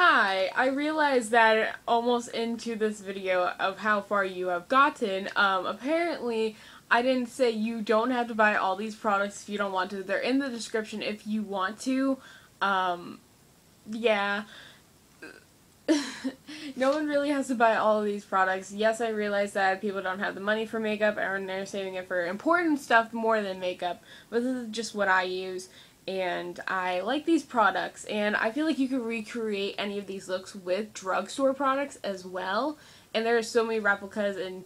Hi, I realized that almost into this video of how far you have gotten, apparently I didn't say you don't have to buy all these products if you don't want to. They're in the description if you want to. Yeah. No one really has to buy all of these products. Yes, I realize that people don't have the money for makeup and they're saving it for important stuff more than makeup, but this is just what I use. And I like these products, and I feel like you could recreate any of these looks with drugstore products as well. And there are so many replicas, and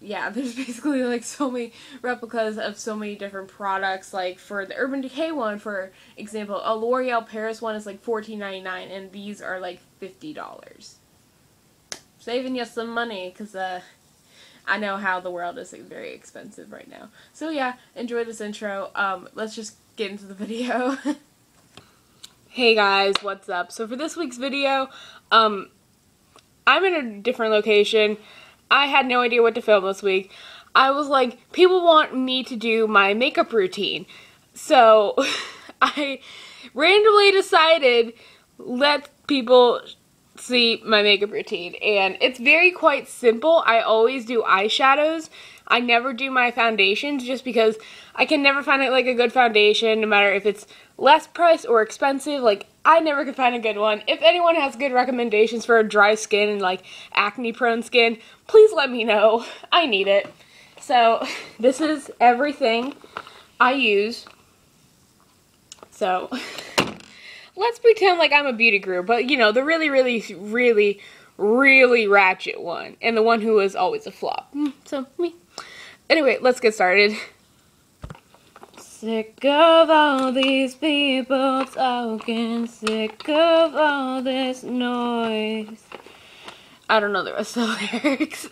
yeah, there's basically like so many replicas of so many different products. Like for the Urban Decay one, for example, a L'Oreal Paris one is like $14.99, and these are like $50. Saving you some money, because I know how the world is like very expensive right now. So yeah, enjoy this intro. Let's just get into the video. Hey guys, what's up? So for this week's video, I'm in a different location. I had no idea what to film this week. I was like, people want me to do my makeup routine. So I randomly decided, let people see my makeup routine, and it's very quite simple. I always do eyeshadows. I never do my foundations just because I can never find like a good foundation, no matter if it's less priced or expensive. Like, I never could find a good one. If anyone has good recommendations for dry skin and like acne prone skin, please let me know. I need it. So this is everything I use. So let's pretend like I'm a beauty guru, but you know, the really ratchet one, and the one who is always a flop. So, me. Anyway, let's get started. Sick of all these people talking, sick of all this noise. I don't know the rest of the lyrics.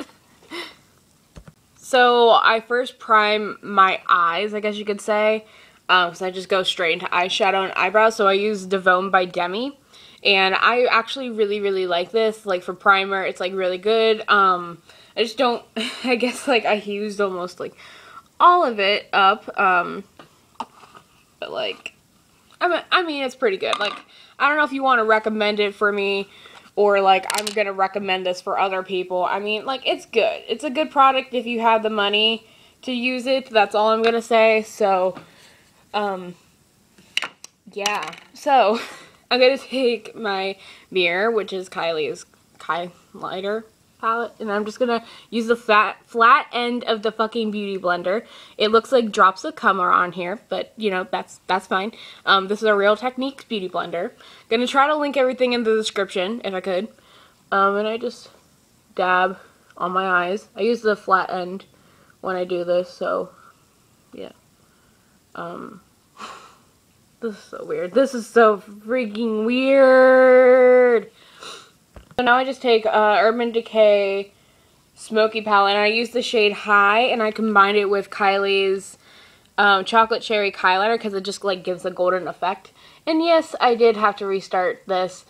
So, I first prime my eyes, I guess you could say. So I just go straight into eyeshadow and eyebrows. So I use Devonne by Demi, and I actually really like this. Like for primer, it's like really good. I just don't, I guess like I used almost like all of it up, but like, I mean it's pretty good. Like, I don't know if you want to recommend it for me, or like I'm gonna recommend this for other people. I mean, like, it's good. It's a good product if you have the money to use it. That's all I'm gonna say. So yeah, so I'm going to take my mirror, which is Kylie's Kylighter palette, and I'm just going to use the flat end of the fucking beauty blender. It looks like drops of cum are on here, but you know, that's fine. This is a Real Techniques beauty blender. Going to try to link everything in the description if I could. And I just dab on my eyes. I use the flat end when I do this, so yeah. This is so weird. This is so freaking weird. So now I just take Urban Decay Smoky Palette, and I use the shade High, and I combined it with Kylie's Chocolate Cherry Kylighter because it just like gives a golden effect. And yes, I did have to restart this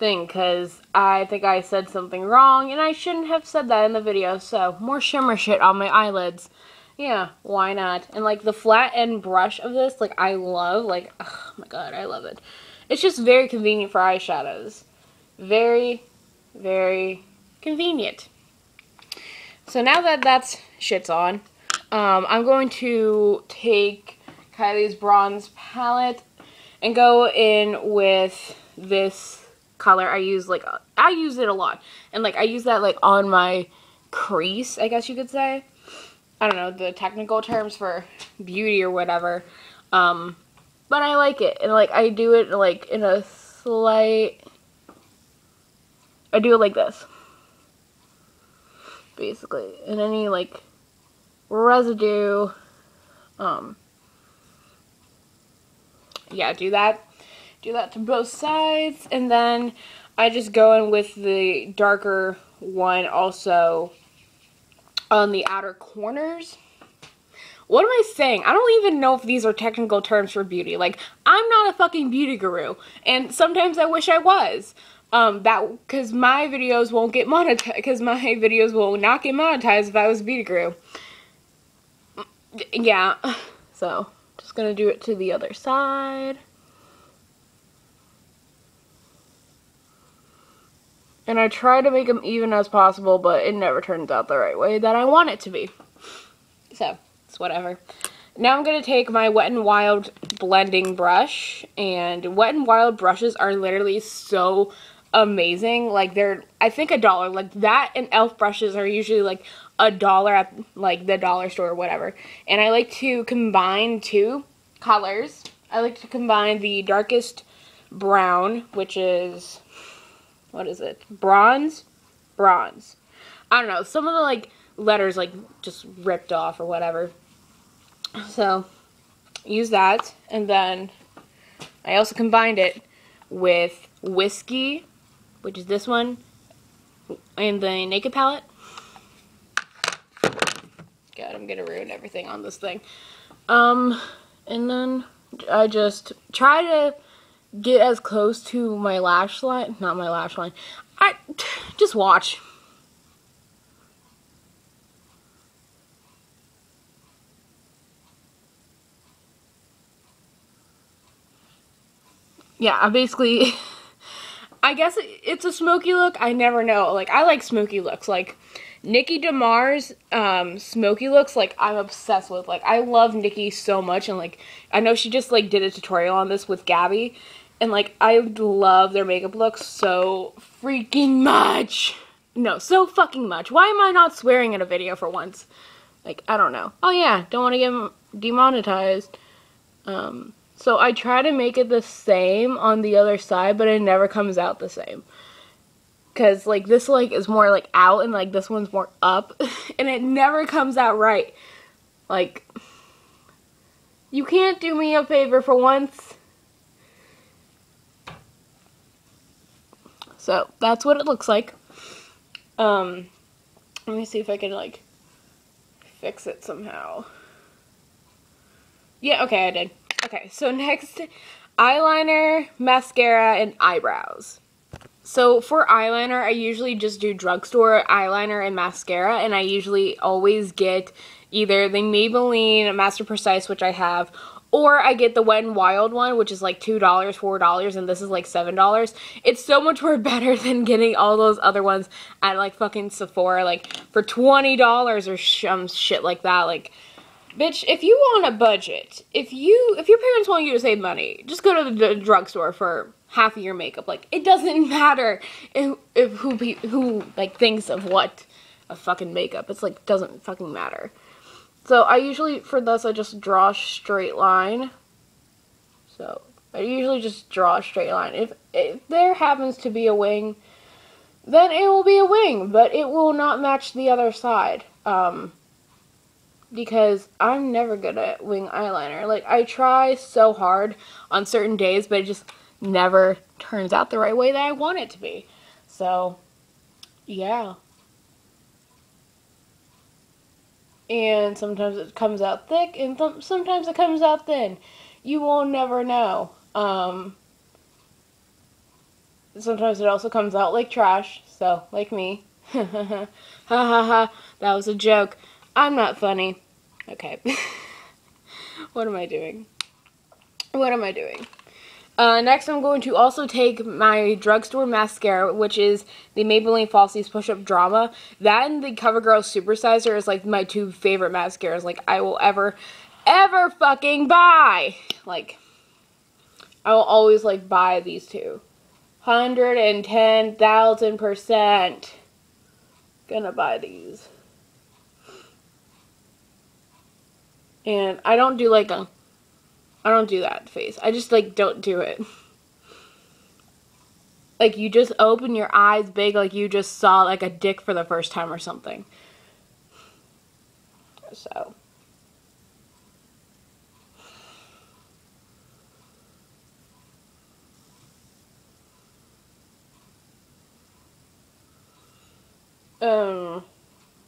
thing because I think I said something wrong, and I shouldn't have said that in the video. So more shimmer shit on my eyelids. Yeah, why not? And like the flat end brush of this, like I love, like, oh my god, I love it. It's just very convenient for eyeshadows. Very convenient. So now that shit's on, I'm going to take Kylie's Bronze palette and go in with this color. I use it a lot, and like I use that like on my crease, I guess you could say. I don't know the technical terms for beauty or whatever, but I like it, and like I do it like in a slight, I do it like this, basically, and any like residue, yeah, do that to both sides, and then I just go in with the darker one also on the outer corners. What am I saying? I don't even know if these are technical terms for beauty. Like, I'm not a fucking beauty guru, and sometimes I wish I was. Because my videos won't get monetized, because my videos will not get monetized if I was a beauty guru. Yeah, so just gonna do it to the other side. and I try to make them even as possible, but it never turns out the right way that I want it to be. So, it's whatever. Now I'm going to take my Wet n' Wild blending brush, and Wet n' Wild brushes are literally so amazing. Like, they're, I think, $1. Like, that and e.l.f. brushes are usually, like, $1 at, like, the dollar store or whatever. And I like to combine two colors. I like to combine the darkest brown, which is, what is it? Bronze. I don't know. Some of the, like, letters, like, just ripped off or whatever. So, use that, and then I also combined it with Whiskey, which is this one, and the Naked palette. God, I'm gonna ruin everything on this thing. And then I just try to get as close to my lash line, not my lash line, I just watch. Yeah, I basically, I guess it's a smoky look. I never know. Like, I like smoky looks. Like, Nikki DeMar's smoky looks, like, I'm obsessed with. Like, I love Nikki so much. And, like, I know she just, like, did a tutorial on this with Gabby. And, like, I love their makeup looks so freaking much. No, so fucking much. Why am I not swearing in a video for once? Like, I don't know. Oh, yeah. Don't want to get demonetized. So I try to make it the same on the other side, but it never comes out the same. Because, like, this, like, is more, like, out, and, like, this one's more up. And it never comes out right. Like, you can't do me a favor for once. So, that's what it looks like. Let me see if I can, like, fix it somehow. Yeah, okay, I did. Okay, so next, eyeliner, mascara, and eyebrows. So for eyeliner, I usually just do drugstore eyeliner and mascara, and I usually always get either the Maybelline Master Precise, which I have, or I get the Wet n' Wild one, which is like $2, $4, and this is like $7. It's so much more better than getting all those other ones at like fucking Sephora, like for $20 or some shit like that, like... Bitch, if you want a budget, if your parents want you to save money, just go to the drugstore for half of your makeup. Like, it doesn't matter if who like thinks of what a fucking makeup. It's like, doesn't fucking matter. So I usually, for this, I just draw a straight line. So I usually just draw a straight line. If there happens to be a wing, then it will be a wing, but it will not match the other side. Because I'm never good at wing eyeliner. Like, I try so hard on certain days, but it just never turns out the right way that I want it to be. So, yeah. And sometimes it comes out thick, and sometimes it comes out thin. You will never know. Sometimes it also comes out like trash, so, like me. That was a joke. I'm not funny. Okay. What am I doing? What am I doing? Next, I'm going to also take my drugstore mascara, which is the Maybelline Falsies Push-Up Drama. That and the CoverGirl Super Sizer is, like, my two favorite mascaras, like, I will ever fucking buy. Like, I will always, like, buy these two. 110,000% gonna buy these. And I don't do, like, I don't do that face. I just, like, don't do it. Like, you just open your eyes big like you just saw, like, a dick for the first time or something. So.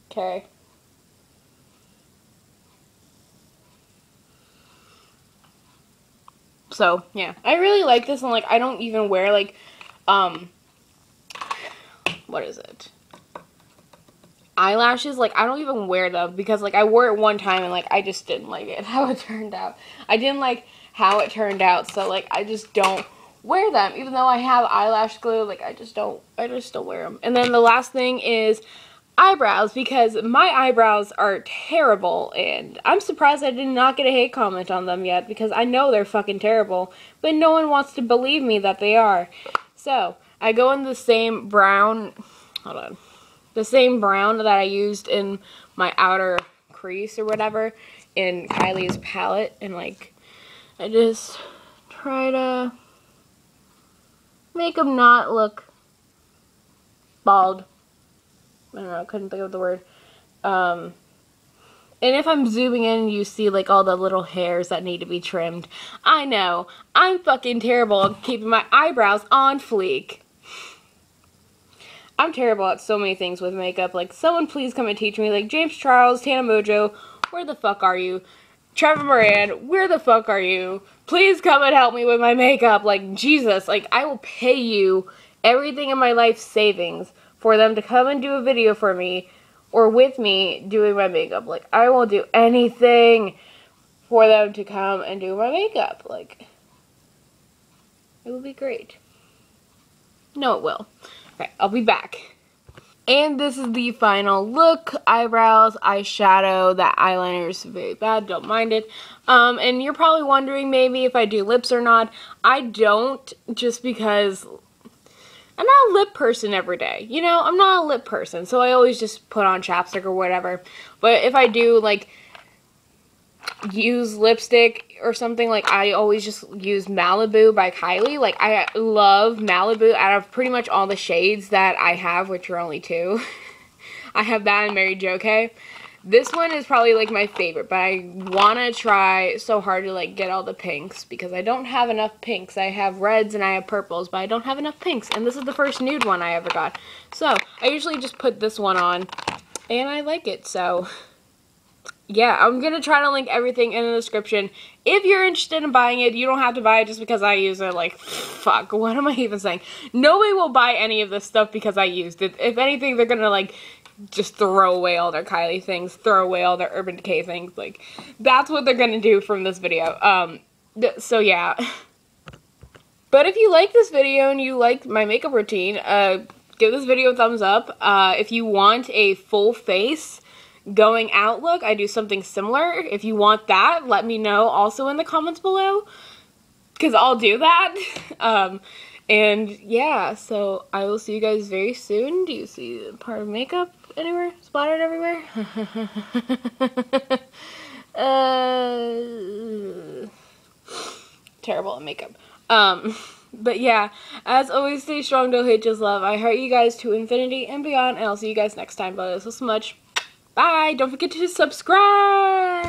Okay. So, yeah, I really like this, and, like, I don't even wear, like, what is it? Eyelashes, like, I don't even wear them, because, like, I wore it one time, and, like, I just didn't like it, how it turned out. I didn't like how it turned out, so, like, I just don't wear them, even though I have eyelash glue. Like, I just don't wear them. And then the last thing is eyebrows, because my eyebrows are terrible, and I'm surprised I did not get a hate comment on them yet, because I know they're fucking terrible, but no one wants to believe me that they are. So I go in the same brown, hold on, the same brown that I used in my outer crease or whatever in Kylie's palette, and like I just try to make them not look bald. I don't know, I couldn't think of the word. And if I'm zooming in, you see like all the little hairs that need to be trimmed. I know, I'm fucking terrible at keeping my eyebrows on fleek. I'm terrible at so many things with makeup. Like, someone please come and teach me. Like, James Charles, Tana Mongeau, where the fuck are you? Trevor Moran, where the fuck are you? Please come and help me with my makeup. Like, Jesus, like, I will pay you everything in my life savings for them to come and do a video for me or with me doing my makeup. Like, I will do anything for them to come and do my makeup. Like, it will be great. No, it will. Okay, I'll be back. And this is the final look. Eyebrows, eyeshadow, that eyeliner is very bad, don't mind it. And you're probably wondering maybe if I do lips or not. I don't, just because I'm not a lip person every day. You know, I'm not a lip person, so I always just put on chapstick or whatever. But if I do, like, use lipstick or something, like, I always just use Malibu by Kylie. Like, I love Malibu out of pretty much all the shades that I have, which are only two. I have that and Mary Jo K. This one is probably like my favorite, but I want to try so hard to like get all the pinks, because I don't have enough pinks. I have reds and I have purples, but I don't have enough pinks, and this is the first nude one I ever got. So I usually just put this one on and I like it, so yeah, I'm going to try to link everything in the description. If you're interested in buying it, you don't have to buy it just because I use it. Like, fuck, what am I even saying? Nobody will buy any of this stuff because I used it. If anything, they're going to like just throw away all their Kylie things, throw away all their Urban Decay things. Like, that's what they're going to do from this video. So yeah. But if you like this video and you like my makeup routine, give this video a thumbs up. If you want a full face going out look, I do something similar. If you want that, let me know also in the comments below, because I'll do that. And yeah, so I will see you guys very soon. Do you see part of makeup anywhere? Splattered everywhere? Terrible at makeup. But yeah, as always, stay strong, don't hate, just love. I heart you guys to infinity and beyond, and I'll see you guys next time. But I love you so much. Bye! Don't forget to subscribe!